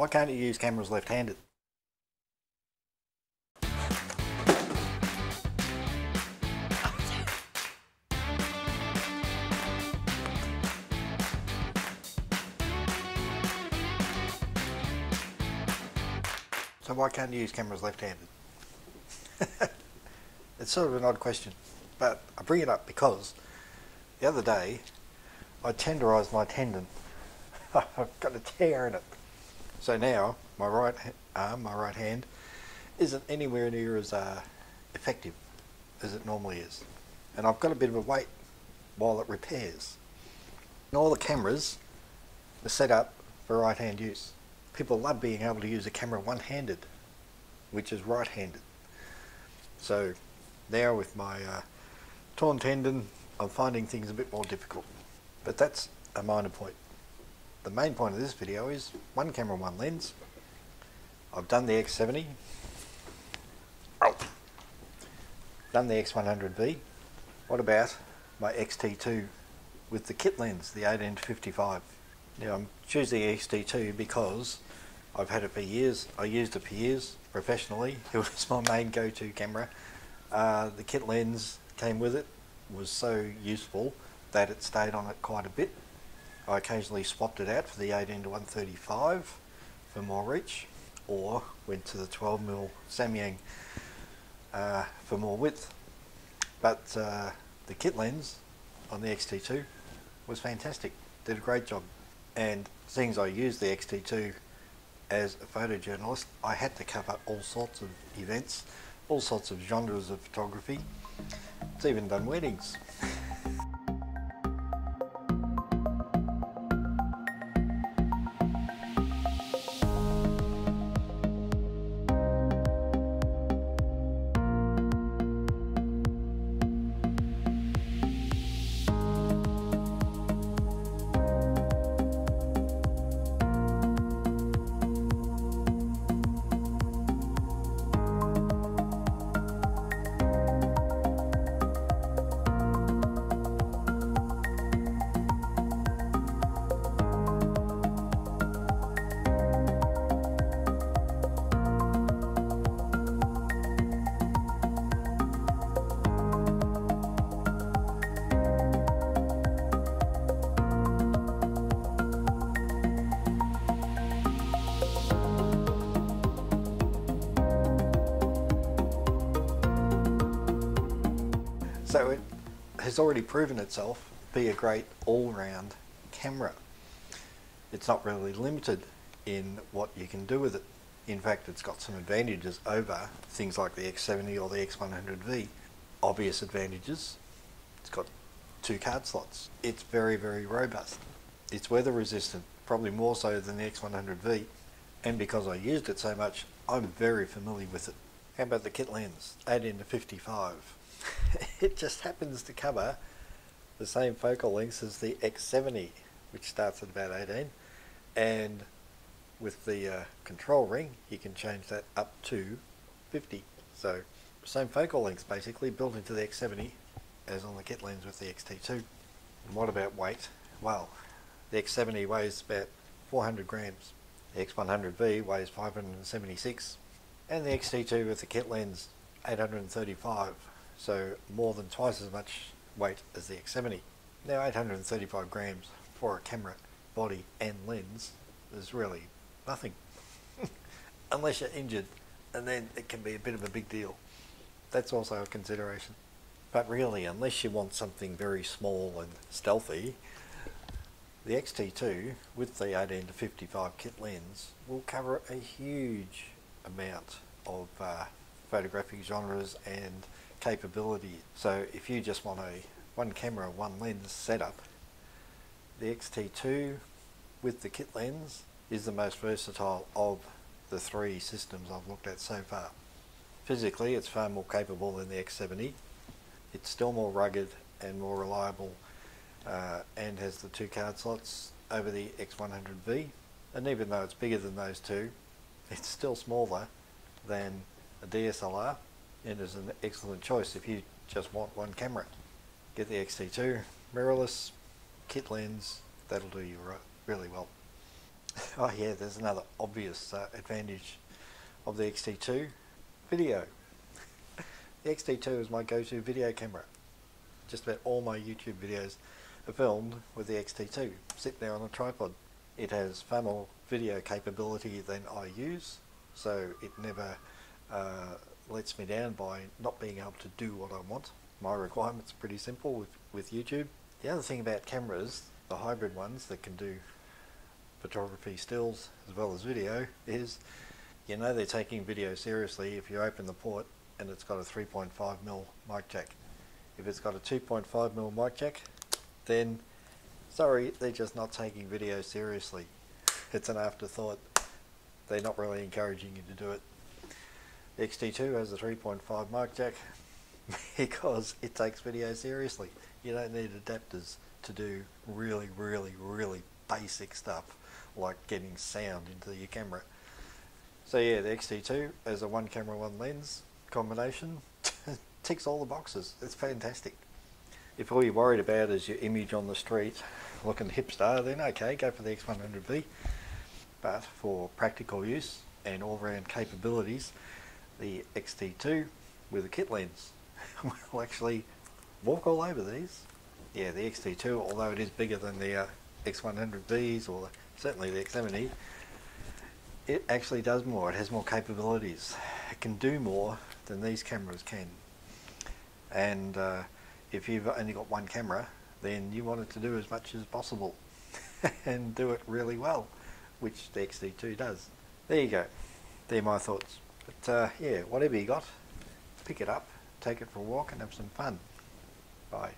Why can't you use cameras left-handed? So why can't you use cameras left-handed? It's sort of an odd question, but I bring it up because the other day I tenderised my tendon. I've got a tear in it. So now my right arm, my right hand, isn't anywhere near as effective as it normally is. And I've got a bit of a wait while it repairs. And all the cameras are set up for right-hand use. People love being able to use a camera one-handed, which is right-handed. So now with my torn tendon, I'm finding things a bit more difficult. But that's a minor point. The main point of this video is one camera, one lens. I've done the X70. Done the X100V. What about my X-T2 with the kit lens, the 18-55? Now I'm choosing the X-T2 because I've had it for years. I used it for years professionally. It was my main go-to camera. The kit lens came with it, was so useful that it stayed on it quite a bit. I occasionally swapped it out for the 18-135 for more reach, or went to the 12mm Samyang for more width. But the kit lens on the X-T2 was fantastic, did a great job. And seeing as I used the X-T2 as a photojournalist, I had to cover all sorts of events, all sorts of genres of photography. It's even done weddings. So it has already proven itself to be a great all-round camera. It's not really limited in what you can do with it. In fact, it's got some advantages over things like the X70 or the X100V. Obvious advantages, it's got two card slots. It's very, very robust. It's weather resistant, probably more so than the X100V. And because I used it so much, I'm very familiar with it. How about the kit lens, 18-55? It just happens to cover the same focal lengths as the X70, which starts at about 18, and with the control ring you can change that up to 50. So same focal lengths basically built into the X70 as on the kit lens with the X-T2. And what about weight? Well, the X70 weighs about 400 grams, the X100V weighs 576, and the X-T2 with the kit lens 835. So more than twice as much weight as the X70. Now 835 grams for a camera, body and lens is really nothing. Unless you're injured, and then it can be a bit of a big deal. That's also a consideration. But really, unless you want something very small and stealthy, the X-T2 with the 18-55 kit lens will cover a huge amount of photographic genres and capability. So if you just want a one camera, one lens setup, the X-T2 with the kit lens is the most versatile of the three systems I've looked at so far. Physically, it's far more capable than the X-70. It's still more rugged and more reliable, and has the two card slots over the X100V. And even though it's bigger than those two, it's still smaller than a DSLR. It is an excellent choice if you just want one camera. Get the X-T2, mirrorless, kit lens, that'll do you really well. Oh yeah, there's another obvious advantage of the X-T2, video. The X-T2 is my go-to video camera. Just about all my YouTube videos are filmed with the X-T2, sitting there on a tripod. It has far more video capability than I use, so it never lets me down by not being able to do what I want. My requirements are pretty simple with YouTube. The other thing about cameras, the hybrid ones that can do photography stills as well as video, is you know they're taking video seriously if you open the port and it's got a 3.5mm mic jack. If it's got a 2.5mm mic jack, then sorry, they're just not taking video seriously. It's an afterthought. They're not really encouraging you to do it. The X-T2 has a 3.5 mic jack because it takes video seriously. You don't need adapters to do really, really, really basic stuff like getting sound into your camera. So yeah, the X-T2 as a one camera, one lens combination ticks all the boxes. It's fantastic. If all you're worried about is your image on the street looking hipster, then okay, go for the X100V. But for practical use and all-round capabilities, the X-T2 with a kit lens will actually walk all over these. Yeah, the X-T2, although it is bigger than the X100Vs or certainly the X70, it actually does more. It has more capabilities. It can do more than these cameras can. And if you've only got one camera, then you want it to do as much as possible and do it really well, which the X-T2 does. There you go. They're my thoughts. But yeah, whatever you got, pick it up, take it for a walk and have some fun. Bye.